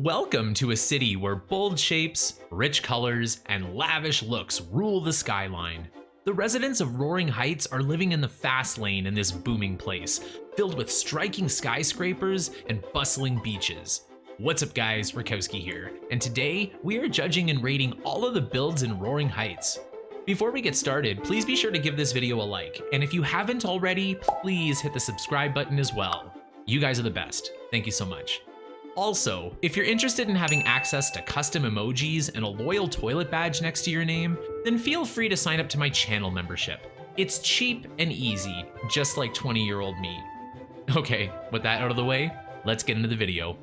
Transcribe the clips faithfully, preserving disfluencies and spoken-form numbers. Welcome to a city where bold shapes, rich colors, and lavish looks rule the skyline. The residents of Roaring Heights are living in the fast lane in this booming place, filled with striking skyscrapers and bustling beaches. What's up guys, Rekowcski here, and today we are judging and rating all of the builds in Roaring Heights. Before we get started, please be sure to give this video a like, and if you haven't already, please hit the subscribe button as well. You guys are the best, thank you so much. Also, if you're interested in having access to custom emojis and a loyal toilet badge next to your name, then feel free to sign up to my channel membership. It's cheap and easy, just like twenty year old me. Okay, with that out of the way, let's get into the video.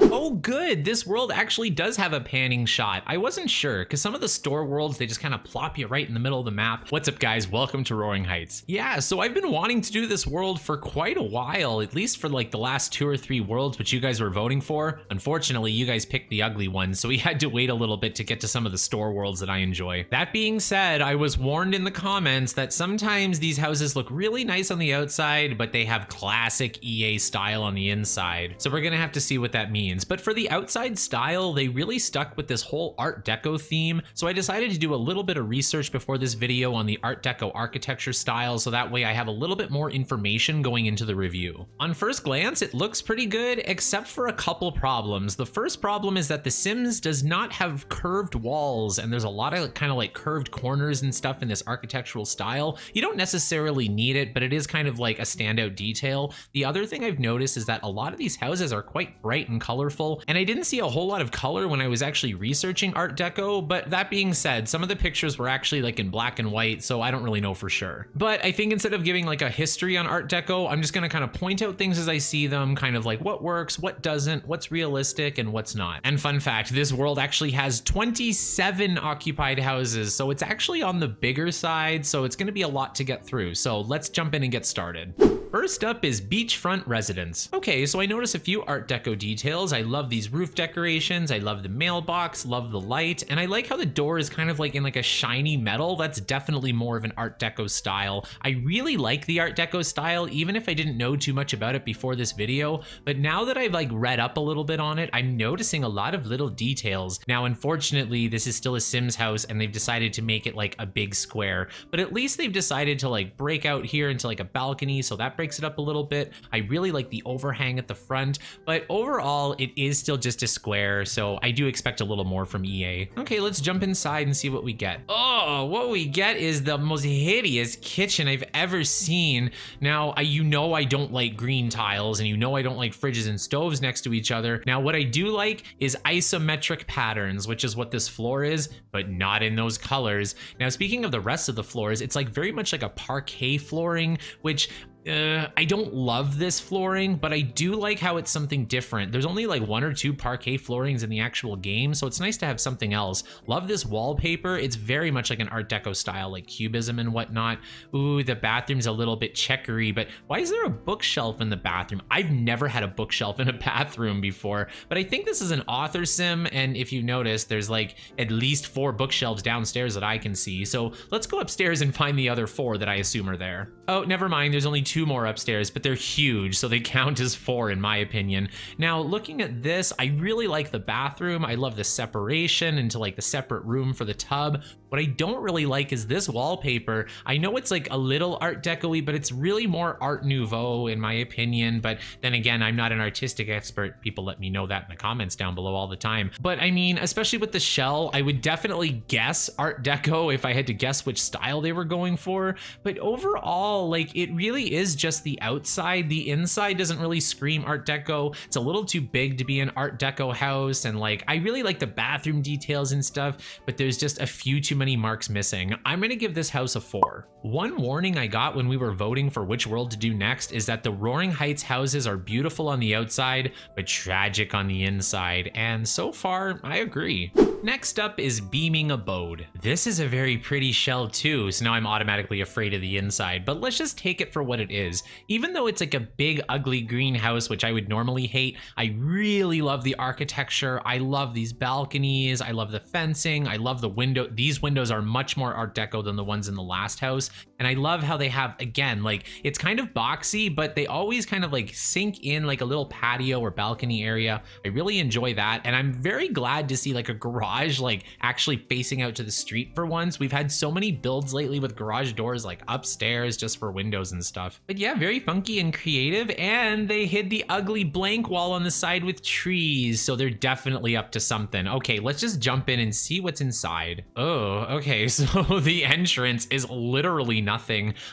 Oh good, this world actually does have a panning shot. I wasn't sure, because some of the store worlds, they just kind of plop you right in the middle of the map. What's up guys, welcome to Roaring Heights. Yeah, so I've been wanting to do this world for quite a while, at least for like the last two or three worlds which you guys were voting for. Unfortunately, you guys picked the ugly one, so we had to wait a little bit to get to some of the store worlds that I enjoy. That being said, I was warned in the comments that sometimes these houses look really nice on the outside, but they have classic E A style on the inside. So we're gonna have to see what that means. But for the outside style, they really stuck with this whole Art Deco theme, so I decided to do a little bit of research before this video on the Art Deco architecture style, so that way I have a little bit more information going into the review. On first glance, it looks pretty good, except for a couple problems. The first problem is that The Sims does not have curved walls, and there's a lot of kind of like curved corners and stuff in this architectural style. You don't necessarily need it, but it is kind of like a standout detail. The other thing I've noticed is that a lot of these houses are quite bright and colorful. Colorful, and I didn't see a whole lot of color when I was actually researching Art Deco, but that being said, some of the pictures were actually like in black and white, so I don't really know for sure. But I think instead of giving like a history on Art Deco, I'm just gonna kind of point out things as I see them, kind of like what works, what doesn't, what's realistic, and what's not. And fun fact, this world actually has twenty-seven occupied houses, so it's actually on the bigger side, so it's gonna be a lot to get through. So let's jump in and get started. First up is Beachfront Residence. Okay, so I noticed a few Art Deco details. I love these roof decorations, I love the mailbox, love the light, and I like how the door is kind of like in like a shiny metal. That's definitely more of an Art Deco style. I really like the Art Deco style, even if I didn't know too much about it before this video, but now that I've like read up a little bit on it, I'm noticing a lot of little details. Now, unfortunately, this is still a Sims house and they've decided to make it like a big square, but at least they've decided to like break out here into like a balcony, so that breaks it up a little bit. I really like the overhang at the front, but overall it is still just a square, so I do expect a little more from E A. Okay, let's jump inside and see what we get. Oh, what we get is the most hideous kitchen I've ever seen. Now, I, you know I don't like green tiles, and you know I don't like fridges and stoves next to each other. Now, what I do like is isometric patterns, which is what this floor is, but not in those colors. Now, speaking of the rest of the floors, it's like very much like a parquet flooring, which Uh, I don't love this flooring, but I do like how it's something different. There's only like one or two parquet floorings in the actual game, so it's nice to have something else. Love this wallpaper. It's very much like an Art Deco style, like cubism and whatnot. Ooh, the bathroom's a little bit checkery, but why is there a bookshelf in the bathroom? I've never had a bookshelf in a bathroom before, but I think this is an author sim, and if you notice, there's like at least four bookshelves downstairs that I can see, so let's go upstairs and find the other four that I assume are there. Oh, never mind, there's only two Two more upstairs, but they're huge, so they count as four in my opinion. Now, looking at this, I really like the bathroom. I love the separation into like the separate room for the tub. What I don't really like is this wallpaper. I know it's like a little Art Deco-y, but it's really more Art Nouveau in my opinion. But then again, I'm not an artistic expert. People let me know that in the comments down below all the time. But I mean, especially with the shell, I would definitely guess Art Deco if I had to guess which style they were going for. But overall, like, it really is is just the outside. The inside doesn't really scream Art Deco. It's a little too big to be an Art Deco house, and like I really like the bathroom details and stuff, but there's just a few too many marks missing. I'm gonna give this house a four. One warning I got when we were voting for which world to do next is that the Roaring Heights houses are beautiful on the outside, but tragic on the inside, and so far, I agree. Next up is Beaming Abode. This is a very pretty shell too, so now I'm automatically afraid of the inside, but let's just take it for what it is. Even though it's like a big ugly greenhouse, which I would normally hate, I really love the architecture. I love these balconies, I love the fencing, I love the window. These windows are much more Art Deco than the ones in the last house, And I love how they have, again, like, it's kind of boxy, but they always kind of like sink in like a little patio or balcony area. I really enjoy that. And I'm very glad to see like a garage like actually facing out to the street for once. We've had so many builds lately with garage doors like upstairs just for windows and stuff. But yeah, very funky and creative. And they hid the ugly blank wall on the side with trees, so they're definitely up to something. Okay, let's just jump in and see what's inside. Oh, okay, so the entrance is literally nothing.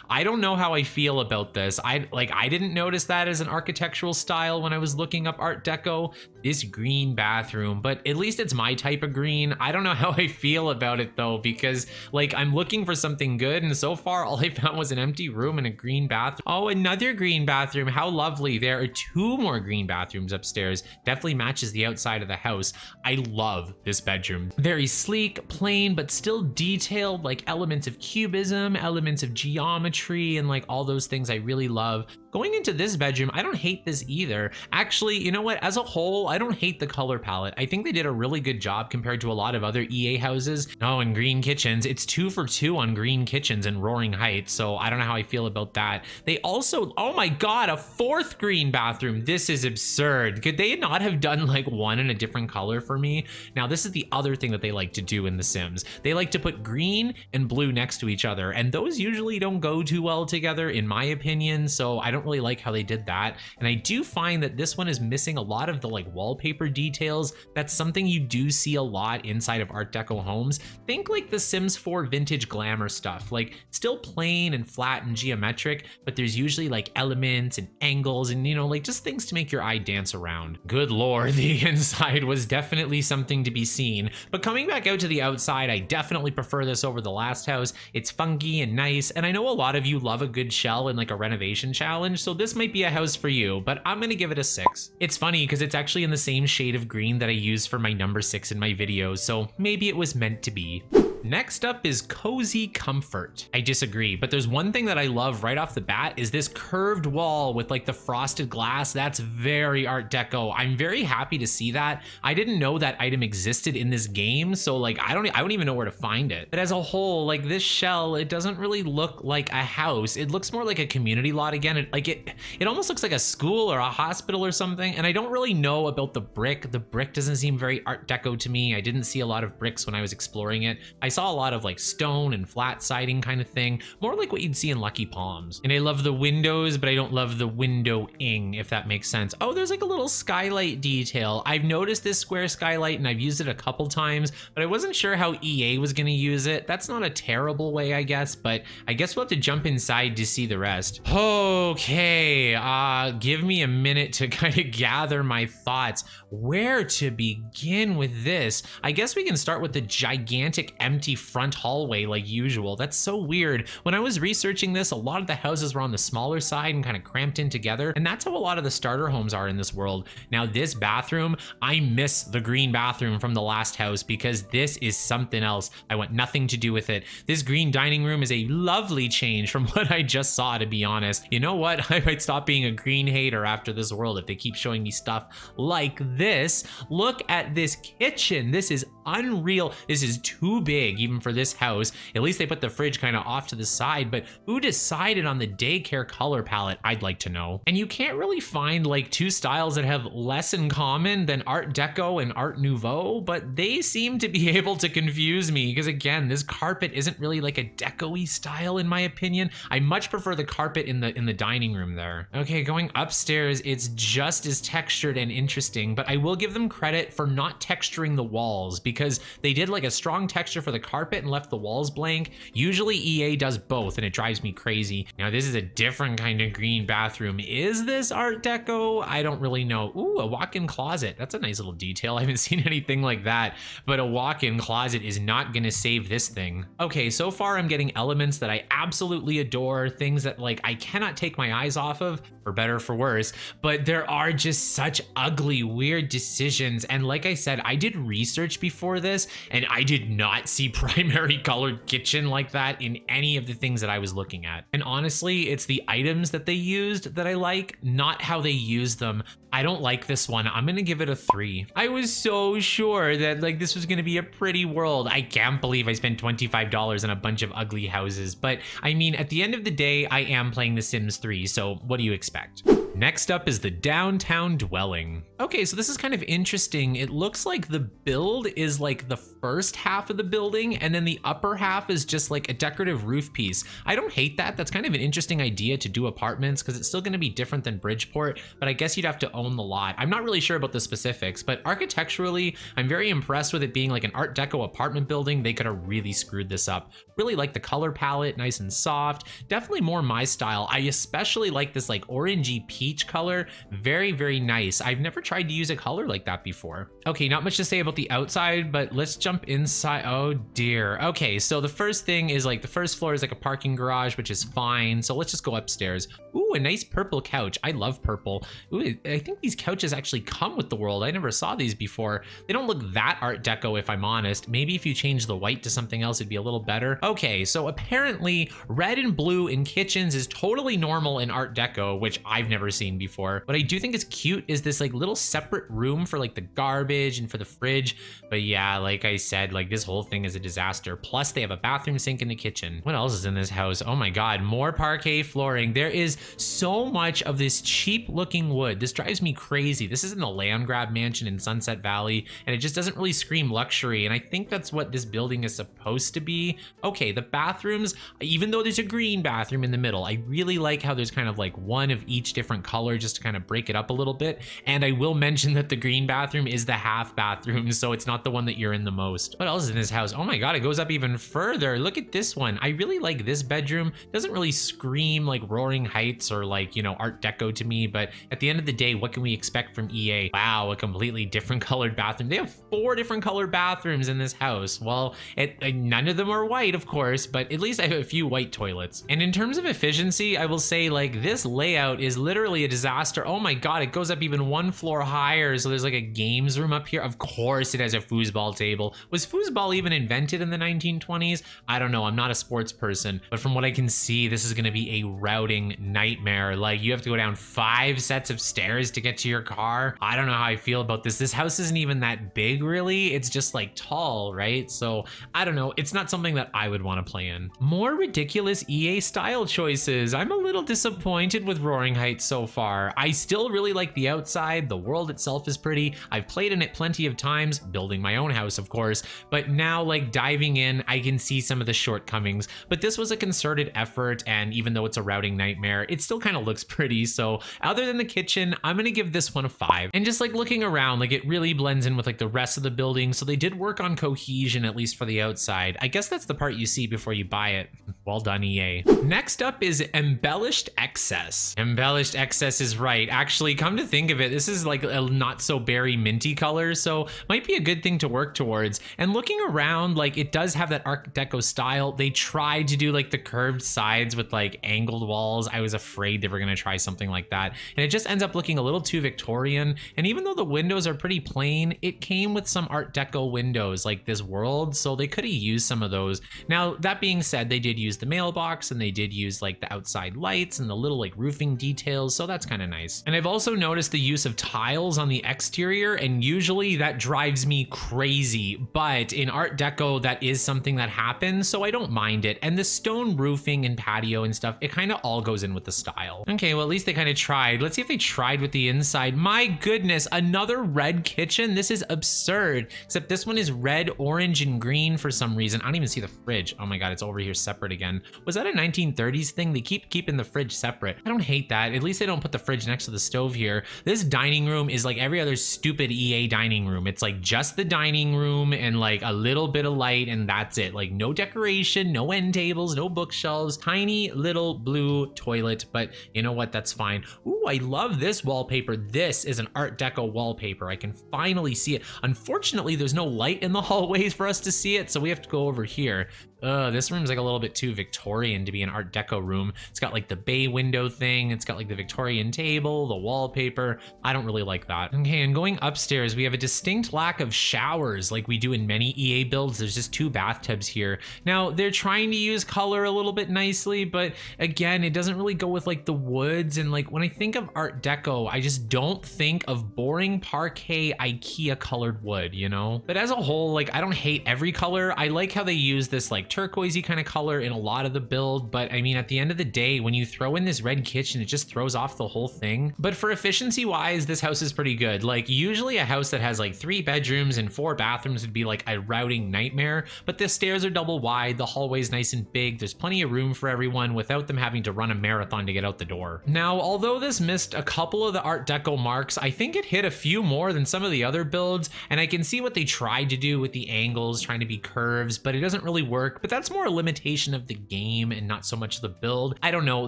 I don't know how I feel about this. I like I didn't notice that as an architectural style when I was looking up Art Deco. This green bathroom, but at least it's my type of green. I don't know how I feel about it though, because like I'm looking for something good, and so far all I found was an empty room and a green bathroom. Oh, another green bathroom, how lovely. There are two more green bathrooms upstairs. Definitely matches the outside of the house. I love this bedroom. Very sleek, plain, but still detailed, like elements of cubism, elements of geometry, and like all those things I really love. Going into this bedroom, I don't hate this either. Actually, you know what? As a whole, I don't hate the color palette. I think they did a really good job compared to a lot of other E A houses. Oh, and green kitchens. It's two for two on green kitchens in Roaring Heights, so I don't know how I feel about that. They also, oh my God, a fourth green bathroom. This is absurd. Could they not have done like one in a different color for me? Now, this is the other thing that they like to do in The Sims. They like to put green and blue next to each other, and those usually don't go too well together, in my opinion, so I don't really like how they did that. And I do find that this one is missing a lot of the like wallpaper details. That's something you do see a lot inside of Art Deco homes. Think like the Sims four vintage glamour stuff, like still plain and flat and geometric, but there's usually like elements and angles and, you know, like just things to make your eye dance around. Good Lord, the inside was definitely something to be seen. But coming back out to the outside, I definitely prefer this over the last house. It's funky and nice, and I know a lot of you love a good shell and like a renovation challenge, so this might be a house for you, but I'm gonna give it a six. It's funny because it's actually in the same shade of green that I use for my number six in my video, so maybe it was meant to be. Next up is Cozy Comfort. I disagree, but there's one thing that I love right off the bat is this curved wall with like the frosted glass. That's very Art Deco. I'm very happy to see that. I didn't know that item existed in this game, so like I don't I don't even know where to find it. But as a whole, like this shell, it doesn't really look like a house. It looks more like a community lot again. It, like it it almost looks like a school or a hospital or something, and I don't really know about the brick. The brick doesn't seem very Art Deco to me. I didn't see a lot of bricks when I was exploring it. I I saw a lot of like stone and flat siding kind of thing, more like what you'd see in Lucky Palms. And I love the windows, but I don't love the windowing, if that makes sense. Oh, there's like a little skylight detail. I've noticed this square skylight and I've used it a couple times, but I wasn't sure how E A was gonna use it. That's not a terrible way, I guess, but I guess we'll have to jump inside to see the rest. Okay, uh, give me a minute to kind of gather my thoughts. Where to begin with this? I guess we can start with the gigantic empty empty front hallway like usual. That's so weird. When I was researching this, a lot of the houses were on the smaller side and kind of cramped in together, and that's how a lot of the starter homes are in this world. Now this bathroom, I miss the green bathroom from the last house because this is something else. I want nothing to do with it. This green dining room is a lovely change from what I just saw, to be honest. You know what? I might stop being a green hater after this world if they keep showing me stuff like this. Look at this kitchen. This is unreal. This is too big. Even for this house. At least they put the fridge kind of off to the side, but who decided on the daycare color palette? I'd like to know. And you can't really find like two styles that have less in common than Art Deco and Art Nouveau, but they seem to be able to confuse me because, again, this carpet isn't really like a deco-y style in my opinion. I much prefer the carpet in the in the dining room there. Okay, going upstairs, it's just as textured and interesting, but I will give them credit for not texturing the walls because they did like a strong texture for the carpet and left the walls blank. Usually E A does both and it drives me crazy. Now this is a different kind of green bathroom. Is this Art Deco? I don't really know. Ooh, a walk-in closet. That's a nice little detail. I haven't seen anything like that, but a walk-in closet is not gonna save this thing. Okay, so far I'm getting elements that I absolutely adore, things that like I cannot take my eyes off of, for better or for worse, but there are just such ugly, weird decisions. And like I said, I did research before this and I did not see see primary colored kitchen like that in any of the things that I was looking at. And honestly, it's the items that they used that I like, not how they use them. I don't like this one. I'm gonna give it a three. I was so sure that like this was gonna be a pretty world. I can't believe I spent twenty-five dollars on a bunch of ugly houses, but I mean, at the end of the day, I am playing The Sims three, so what do you expect? Next up is the Downtown Dwelling. Okay, so this is kind of interesting. It looks like the build is like the first half of the building, and then the upper half is just like a decorative roof piece. I don't hate that. That's kind of an interesting idea to do apartments, because it's still gonna be different than Bridgeport, but I guess you'd have to own the lot. I'm not really sure about the specifics, but architecturally, I'm very impressed with it being like an Art Deco apartment building. They could have really screwed this up. Really like the color palette, nice and soft. Definitely more my style. I especially like this like orangey peach color. Very, very nice. I've never tried to use a color like that before. Okay, not much to say about the outside, but let's jump inside. Oh dear. Okay, so the first thing is like the first floor is like a parking garage, which is fine. So let's just go upstairs. Ooh, a nice purple couch. I love purple. Ooh, I think these couches actually come with the world. I never saw these before. They don't look that Art Deco, if I'm honest. Maybe if you change the white to something else, it'd be a little better. Okay, so apparently red and blue in kitchens is totally normal in Art Deco, which I've never seen before. What I do think is cute is this like little separate room for like the garbage and for the fridge. But yeah, like I said, like this whole thing is a disaster. Plus they have a bathroom sink in the kitchen. What else is in this house? Oh my God, more parquet flooring. There is so much of this cheap looking wood. This drives me crazy. This is in the land grab mansion in Sunset Valley, and it just doesn't really scream luxury. And I think that's what this building is supposed to be. Okay, the bathrooms, even though there's a green bathroom in the middle, I really like how there's kind of like one of each different color just to kind of break it up a little bit. And I will mention that the green bathroom is the half bathroom, so it's not the one that you're in the most. What else is in this house? Oh my God, it goes up even further. Look at this one. I really like this bedroom. It doesn't really scream like Roaring Heights or like, you know, Art Deco to me, but at the end of the day, what can we expect from E A? Wow, a completely different colored bathroom. They have four different colored bathrooms in this house. Well, it, none of them are white, of course, but at least I have a few white toilets. And in terms of efficiency, I will say like this layout is literally a disaster. Oh my God, it goes up even one floor higher. So there's like a games room up here. Of course it has a foosball table. Was foosball even invented in the nineteen twenties? I don't know, I'm not a sports person, but from what I can see, this is gonna be a routing nightmare. Like you have to go down five sets of stairs to get to your car. I don't know how I feel about this. This house isn't even that big really. It's just like tall, right? So I don't know, it's not something that I would wanna play in. More ridiculous E A style choices. I'm a little disappointed with Roaring Heights so far. I still really like the outside. The world itself is pretty. I've played in it plenty of times, building my own house, of course, but now like diving in, I can see some of the shortcomings, but this was a concerted effort. And even though it's a routing nightmare, it still kind of looks pretty. So other than the kitchen, I'm gonna give this one a five. And just like looking around, like it really blends in with like the rest of the building. So they did work on cohesion, at least for the outside. I guess that's the part you see before you buy it. Well done, E A. Next up is Embellished Excess. Embellished Excess is right. Actually, come to think of it, this is like a not so berry minty color, so might be a good thing to work towards. And looking around, like it does have that Art Deco style. They tried to do like the curved sides with like angled walls. I was afraid they were gonna try something like that. And it just ends up looking a little too Victorian. And even though the windows are pretty plain, it came with some Art Deco windows like this world, so they could have used some of those. Now, that being said, they did use the mailbox and they did use like the outside lights and the little like roofing details, so that's kind of nice. And I've also noticed the use of tiles on the exterior, and usually that drives me crazy, but in Art Deco that is something that happens, so I don't mind it. And the stone roofing and patio and stuff, it kind of all goes in with the style. Okay, well at least they kind of tried. Let's see if they tried with the inside. My goodness, another red kitchen. This is absurd, except this one is red, orange, and green for some reason. I don't even see the fridge. Oh my God, it's over here separate again. Was that a nineteen thirties thing? They keep keeping the fridge separate. I don't hate that. At least they don't put the fridge next to the stove here. This dining room is like every other stupid E A dining room. It's like just the dining room and like a little bit of light and that's it. Like no decoration, no end tables, no bookshelves, tiny little blue toilet, but you know what? That's fine. Ooh, I love this wallpaper. This is an Art Deco wallpaper. I can finally see it. Unfortunately, there's no light in the hallways for us to see it, so we have to go over here. Uh, this room's like a little bit too Victorian to be an Art Deco room. It's got like the bay window thing. It's got like the Victorian table, the wallpaper. I don't really like that. Okay, and going upstairs, we have a distinct lack of showers like we do in many E A builds. There's just two bathtubs here. Now, they're trying to use color a little bit nicely, but again, it doesn't really go with like the woods. And like when I think of Art Deco, I just don't think of boring parquet IKEA colored wood, you know? But as a whole, like I don't hate every color. I like how they use this like turquoisey kind of color in a lot of the build, but I mean at the end of the day, when you throw in this red kitchen, it just throws off the whole thing. But for efficiency wise, this house is pretty good. Like usually a house that has like three bedrooms and four bathrooms would be like a routing nightmare, but the stairs are double wide, the hallway's nice and big, there's plenty of room for everyone without them having to run a marathon to get out the door. Now, although this missed a couple of the Art Deco marks, I think it hit a few more than some of the other builds, and I can see what they tried to do with the angles, trying to be curves, but it doesn't really work. But that's more a limitation of the game and not so much the build. I don't know.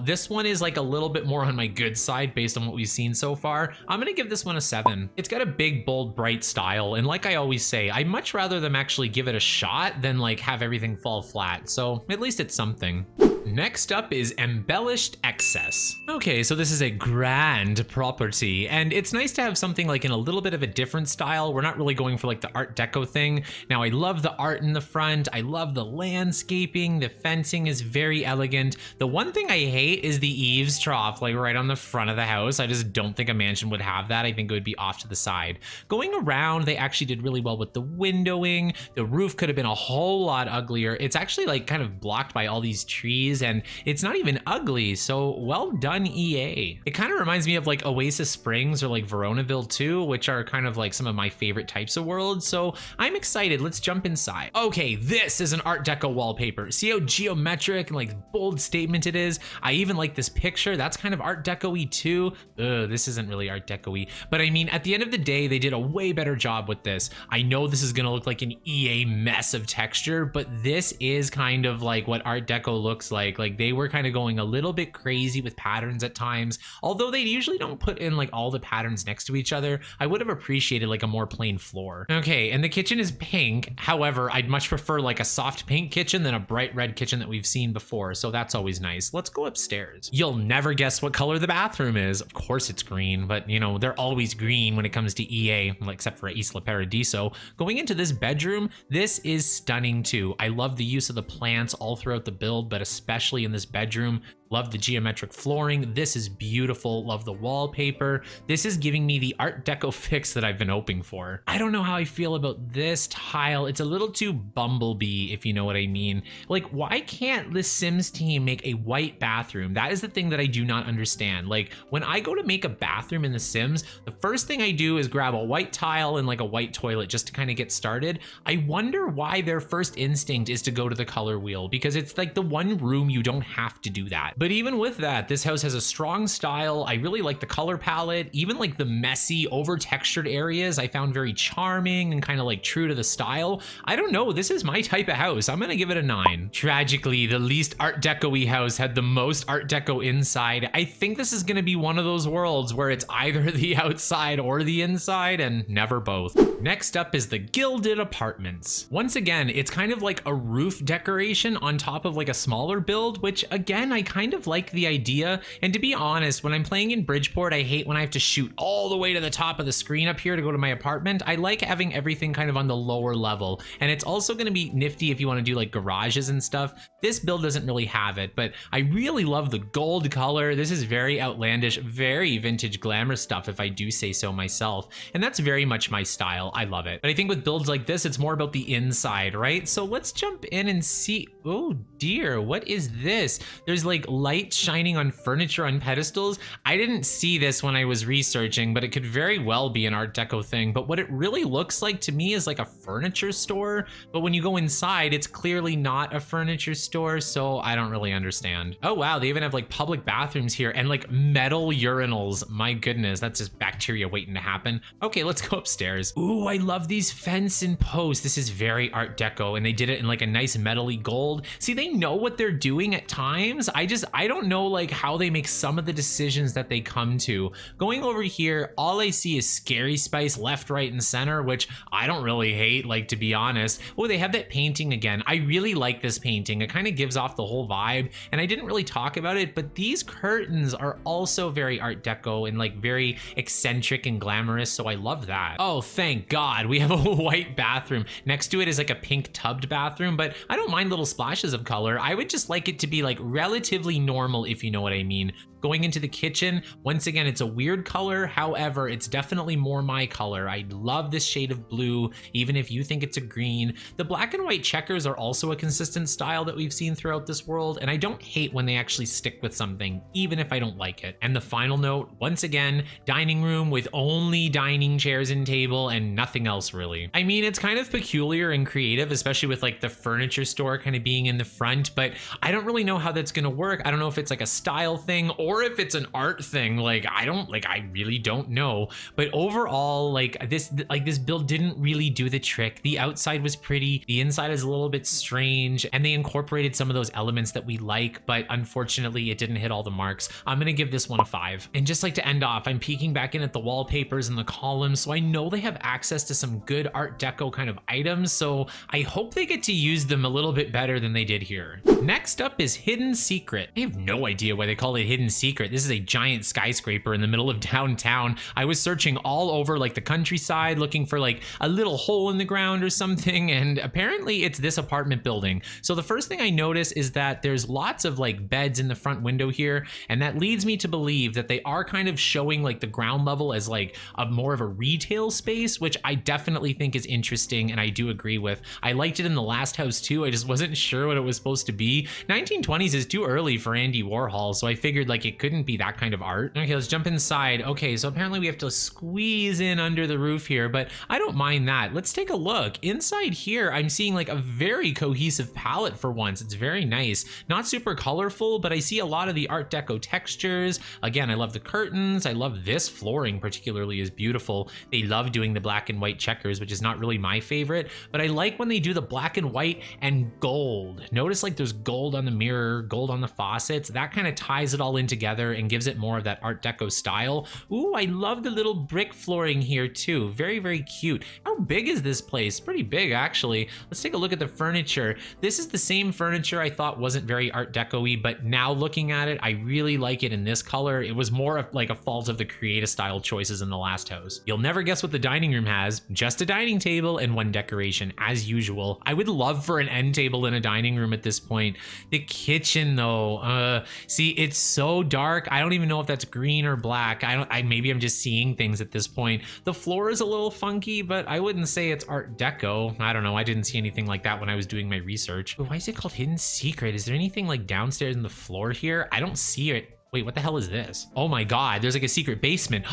This one is like a little bit more on my good side based on what we've seen so far. I'm going to give this one a seven. It's got a big, bold, bright style. And like I always say, I much rather them actually give it a shot than like have everything fall flat. So at least it's something. Next up is Embellished Excess. Okay, so this is a grand property, and it's nice to have something like in a little bit of a different style. We're not really going for like the Art Deco thing. Now, I love the art in the front. I love the landscaping. The fencing is very elegant. The one thing I hate is the eaves trough, like right on the front of the house. I just don't think a mansion would have that. I think it would be off to the side. Going around, they actually did really well with the windowing. The roof could have been a whole lot uglier. It's actually like kind of blocked by all these trees, and it's not even ugly, so well done, E A. It kind of reminds me of like Oasis Springs or like Veronaville too, which are kind of like some of my favorite types of worlds, so I'm excited. Let's jump inside. Okay, this is an Art Deco wallpaper. See how geometric and like bold statement it is? I even like this picture. That's kind of Art Deco-y too. Ugh, this isn't really Art Deco-y, but I mean, at the end of the day, they did a way better job with this. I know this is gonna look like an E A mess of texture, but this is kind of like what Art Deco looks like. Like, like they were kind of going a little bit crazy with patterns at times, although they usually don't put in like all the patterns next to each other. I would have appreciated like a more plain floor. Okay, and the kitchen is pink. However, I'd much prefer like a soft pink kitchen than a bright red kitchen that we've seen before, so that's always nice. Let's go upstairs. You'll never guess what color the bathroom is. Of course it's green, but you know, they're always green when it comes to E A, except for Isla Paradiso. Going into this bedroom, this is stunning too. I love the use of the plants all throughout the build, but especially especially in this bedroom. Love the geometric flooring. This is beautiful. Love the wallpaper. This is giving me the Art Deco fix that I've been hoping for. I don't know how I feel about this tile. It's a little too bumblebee, if you know what I mean. Like, why can't the Sims team make a white bathroom? That is the thing that I do not understand. Like, when I go to make a bathroom in the Sims, the first thing I do is grab a white tile and like a white toilet just to kind of get started. I wonder why their first instinct is to go to the color wheel, because it's like the one room you don't have to do that. But even with that, this house has a strong style. I really like the color palette. Even like the messy, over-textured areas I found very charming and kind of like true to the style. I don't know, this is my type of house. I'm gonna give it a nine. Tragically, the least Art Deco-y house had the most Art Deco inside. I think this is gonna be one of those worlds where it's either the outside or the inside and never both. Next up is the Gilded Apartments. Once again, it's kind of like a roof decoration on top of like a smaller build, which again, I kind of of like the idea. And to be honest, when I'm playing in Bridgeport, I hate when I have to shoot all the way to the top of the screen up here to go to my apartment. I like having everything kind of on the lower level, and it's also going to be nifty if you want to do like garages and stuff. This build doesn't really have it, but I really love the gold color. This is very outlandish, very vintage glamour stuff, if I do say so myself, and that's very much my style. I love it. But I think with builds like this, it's more about the inside, right? So let's jump in and see. Oh dear, what is this? There's like light shining on furniture on pedestals. I didn't see this when I was researching, but it could very well be an Art Deco thing. But what it really looks like to me is like a furniture store. But when you go inside, it's clearly not a furniture store. store, so I don't really understand. Oh wow, they even have like public bathrooms here and like metal urinals. My goodness, that's just bacteria waiting to happen. Okay, let's go upstairs. Ooh, I love these fence and posts. This is very Art Deco, and they did it in like a nice metally gold. See, they know what they're doing at times. I just, I don't know like how they make some of the decisions that they come to. Going over here, all I see is Scary Spice left, right, and center, which I don't really hate, like, to be honest. Oh, they have that painting again. I really like this painting. It kind of gives off the whole vibe, and I didn't really talk about it, but these curtains are also very Art Deco and like very eccentric and glamorous, so I love that. Oh, thank God, we have a white bathroom. Next to it is like a pink tubbed bathroom, but I don't mind little splashes of color. I would just like it to be like relatively normal, if you know what I mean. Going into the kitchen, once again, it's a weird color. However, it's definitely more my color. I love this shade of blue, even if you think it's a green. The black and white checkers are also a consistent style that we've seen throughout this world, and I don't hate when they actually stick with something, even if I don't like it. And the final note, once again, dining room with only dining chairs and table and nothing else really. I mean, it's kind of peculiar and creative, especially with like the furniture store kind of being in the front, but I don't really know how that's gonna work. I don't know if it's like a style thing or Or if it's an art thing, like I don't like I really don't know. But overall, like this like this build didn't really do the trick. The outside was pretty, the inside is a little bit strange, and they incorporated some of those elements that we like, but unfortunately it didn't hit all the marks. I'm gonna give this one a five. And just like to end off, I'm peeking back in at the wallpapers and the columns, so I know they have access to some good Art Deco kind of items, so I hope they get to use them a little bit better than they did here. Next up is Hidden Secret. I have no idea why they call it Hidden Secret. Secret. This is a giant skyscraper in the middle of downtown. I was searching all over like the countryside looking for like a little hole in the ground or something, and apparently it's this apartment building. So the first thing I notice is that there's lots of like beds in the front window here, and that leads me to believe that they are kind of showing like the ground level as like a more of a retail space, which I definitely think is interesting and I do agree with. I liked it in the last house too. I just wasn't sure what it was supposed to be. nineteen twenties is too early for Andy Warhol, so I figured like it It couldn't be that kind of art. Okay, let's jump inside. Okay, so apparently we have to squeeze in under the roof here, but I don't mind that. Let's take a look. Inside here, I'm seeing like a very cohesive palette for once. It's very nice. Not super colorful, but I see a lot of the Art Deco textures. Again, I love the curtains. I love this flooring particularly is beautiful. They love doing the black and white checkers, which is not really my favorite, but I like when they do the black and white and gold. Notice like there's gold on the mirror, gold on the faucets. That kind of ties it all in together. Together and gives it more of that Art Deco style. Ooh, I love the little brick flooring here too. Very, very cute. How big is this place? Pretty big, actually. Let's take a look at the furniture. This is the same furniture I thought wasn't very Art Deco-y, but now looking at it, I really like it in this color. It was more of like a fault of the creative style choices in the last house. You'll never guess what the dining room has. Just a dining table and one decoration, as usual. I would love for an end table in a dining room at this point. The kitchen, though. Uh, see, it's so dark. I don't even know if that's green or black. I don't, I maybe I'm just seeing things at this point. The floor is a little funky, but I wouldn't say it's Art Deco. I don't know. I didn't see anything like that when I was doing my research. But why is it called Hidden Secret? Is there anything like downstairs in the floor here? I don't see it. Wait, what the hell is this? Oh my God, there's like a secret basement.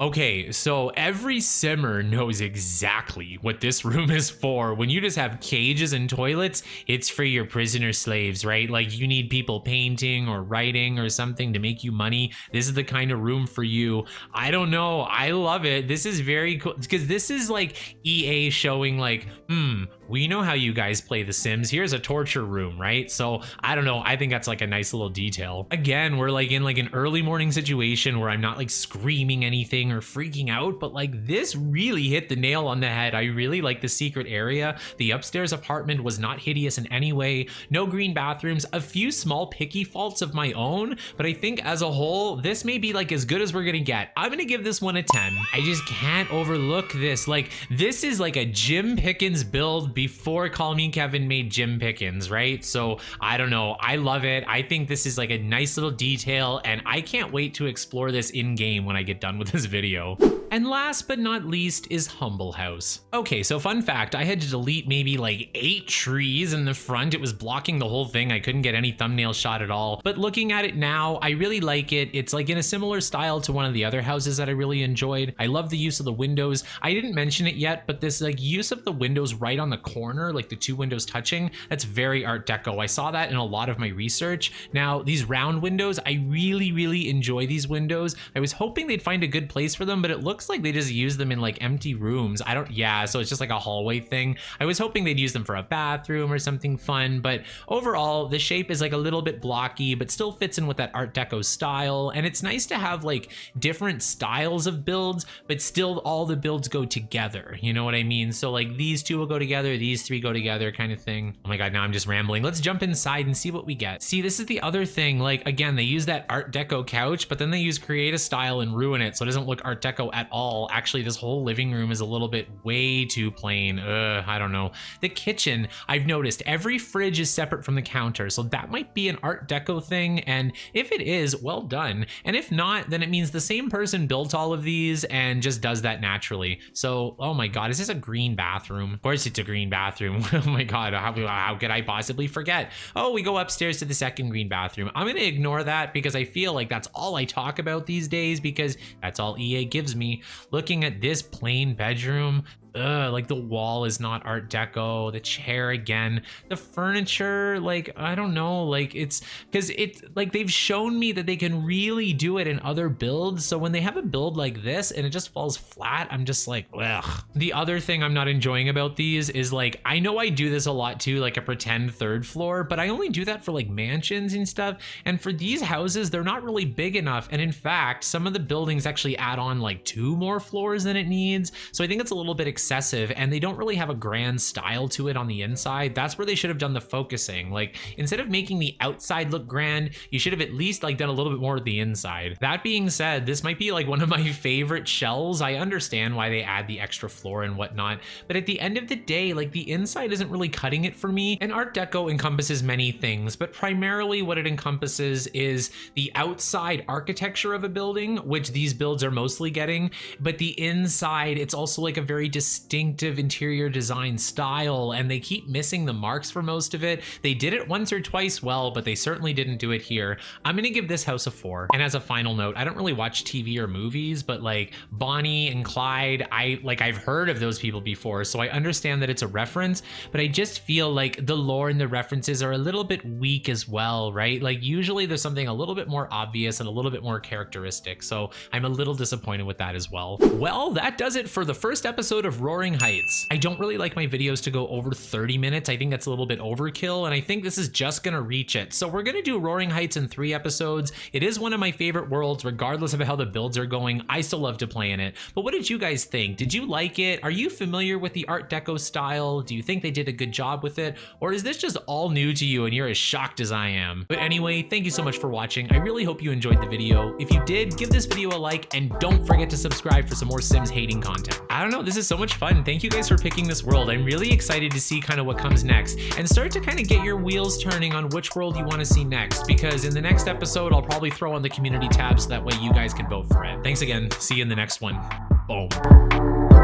Okay, so every simmer knows exactly what this room is for. When you just have cages and toilets, it's for your prisoner slaves, right? Like you need people painting or writing or something to make you money. This is the kind of room for you. I don't know, I love it. This is very cool, because this is like E A showing like, hmm, we know how you guys play The Sims. Here's a torture room, right? So I don't know, I think that's like a nice little detail. Again, we're like in like an early morning situation where I'm not like screaming anything or freaking out, but like this really hit the nail on the head. I really like the secret area. The upstairs apartment was not hideous in any way. No green bathrooms, a few small picky faults of my own, but I think as a whole, this may be like as good as we're gonna get. I'm gonna give this one a ten. I just can't overlook this. Like this is like a Jim Pickens build before Call Me Kevin made Jim Pickens, right? So I don't know, I love it. I think this is like a nice little detail, and I can't wait to explore this in game when I get done with this video. video. And last but not least is Humble House. Okay, so fun fact, I had to delete maybe like eight trees in the front. It was blocking the whole thing. I couldn't get any thumbnail shot at all. But looking at it now, I really like it. It's like in a similar style to one of the other houses that I really enjoyed. I love the use of the windows. I didn't mention it yet, but this like use of the windows right on the corner, like the two windows touching, that's very Art Deco. I saw that in a lot of my research. Now, these round windows, I really, really enjoy these windows. I was hoping they'd find a good place for them, but it looks like they just use them in like empty rooms. I don't, yeah, so it's just like a hallway thing. I was hoping they'd use them for a bathroom or something fun, but overall, the shape is like a little bit blocky, but still fits in with that Art Deco style. And it's nice to have like different styles of builds, but still all the builds go together. You know what I mean? So like these two will go together, these three go together kind of thing. Oh my God, now I'm just rambling. Let's jump inside and see what we get. See, this is the other thing. Like, again, they use that Art Deco couch, but then they use create a style and ruin it. So it doesn't look Art Deco at all. Actually, this whole living room is a little bit way too plain. Ugh, I don't know. The kitchen, I've noticed every fridge is separate from the counter. So that might be an Art Deco thing. And if it is, well done. And if not, then it means the same person built all of these and just does that naturally. So, oh my God, is this a green bathroom? Of course it's a green bathroom. Oh my God, how, how could I possibly forget? Oh, we go upstairs to the second green bathroom. I'm gonna ignore that because I feel like that's all I talk about these days because that's all E A gives me. Looking at this plain bedroom, ugh, like the wall is not Art Deco, the chair again, the furniture, like, I don't know, like it's, cause it's like they've shown me that they can really do it in other builds. So when they have a build like this and it just falls flat, I'm just like, ugh. The other thing I'm not enjoying about these is like, I know I do this a lot too, like a pretend third floor, but I only do that for like mansions and stuff. And for these houses, they're not really big enough. And in fact, some of the buildings actually add on like two more floors than it needs. So I think it's a little bit excessive. Excessive, and they don't really have a grand style to it on the inside. That's where they should have done the focusing. Like, instead of making the outside look grand, you should have at least like done a little bit more of the inside. That being said, this might be like one of my favorite shells. I understand why they add the extra floor and whatnot, but at the end of the day, like the inside isn't really cutting it for me. And Art Deco encompasses many things, but primarily what it encompasses is the outside architecture of a building, which these builds are mostly getting, but the inside, it's also like a very distinct distinctive interior design style, and they keep missing the marks for most of it. They did it once or twice well, but they certainly didn't do it here. I'm gonna give this house a four. And as a final note, I don't really watch T V or movies, but like Bonnie and Clyde, I like I've heard of those people before, so I understand that it's a reference, but I just feel like the lore and the references are a little bit weak as well, right? Like usually there's something a little bit more obvious and a little bit more characteristic, so I'm a little disappointed with that as well. Well, that does it for the first episode of Roaring Heights. I don't really like my videos to go over thirty minutes. I think that's a little bit overkill, and I think this is just gonna reach it. So we're gonna do Roaring Heights in three episodes. It is one of my favorite worlds, regardless of how the builds are going. I still love to play in it. But what did you guys think? Did you like it? Are you familiar with the Art Deco style? Do you think they did a good job with it? Or is this just all new to you and you're as shocked as I am? But anyway, thank you so much for watching. I really hope you enjoyed the video. If you did, give this video a like, and don't forget to subscribe for some more Sims hating content. I don't know, this is so much fun. Thank you guys for picking this world. I'm really excited to see kind of what comes next and start to kind of get your wheels turning on which world you want to see next, because in the next episode I'll probably throw on the community tab so that way you guys can vote for it. Thanks again. See you in the next one. Boom.